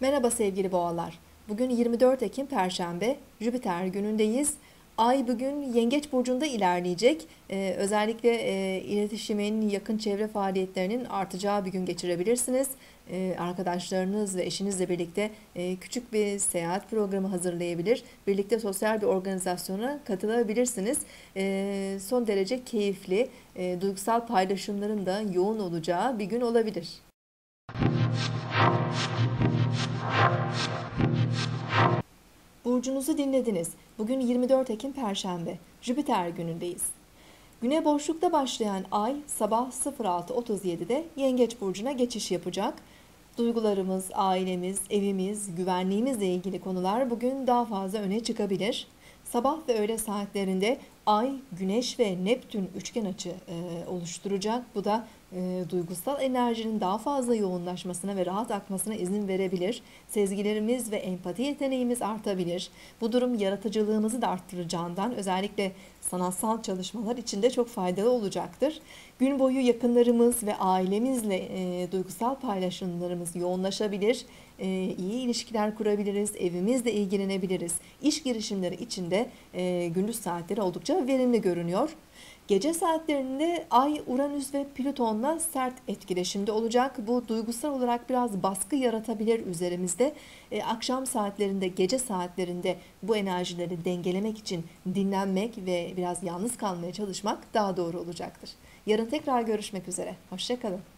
Merhaba sevgili boğalar. Bugün 24 Ekim Perşembe, Jüpiter günündeyiz. Ay bugün Yengeç burcunda ilerleyecek. Özellikle iletişimin, yakın çevre faaliyetlerinin artacağı bir gün geçirebilirsiniz. Arkadaşlarınız ve eşinizle birlikte küçük bir seyahat programı hazırlayabilir. Birlikte sosyal bir organizasyona katılabilirsiniz. Son derece keyifli, duygusal paylaşımların da yoğun olacağı bir gün olabilir. Burcunuzu dinlediniz. Bugün 24 Ekim Perşembe, Jüpiter günündeyiz. Güne boşlukta başlayan ay sabah 06:37'de Yengeç burcuna geçiş yapacak. Duygularımız, ailemiz, evimiz, güvenliğimizle ilgili konular bugün daha fazla öne çıkabilir. Sabah ve öğle saatlerinde ay, güneş ve Neptün üçgen açı oluşturacak. Bu da duygusal enerjinin daha fazla yoğunlaşmasına ve rahat akmasına izin verebilir. Sezgilerimiz ve empati yeteneğimiz artabilir. Bu durum yaratıcılığımızı da arttıracağından özellikle sanatsal çalışmalar için de çok faydalı olacaktır. Gün boyu yakınlarımız ve ailemizle duygusal paylaşımlarımız yoğunlaşabilir. İyi ilişkiler kurabiliriz, evimizle ilgilenebiliriz. İş girişimleri için de gündüz saatleri oldukça verimli görünüyor. Gece saatlerinde ay, Uranüs ve Plüton'la sert etkileşimde olacak. Bu duygusal olarak biraz baskı yaratabilir üzerimizde. Akşam saatlerinde, gece saatlerinde bu enerjileri dengelemek için dinlenmek ve biraz yalnız kalmaya çalışmak daha doğru olacaktır. Yarın tekrar görüşmek üzere. Hoşça kalın.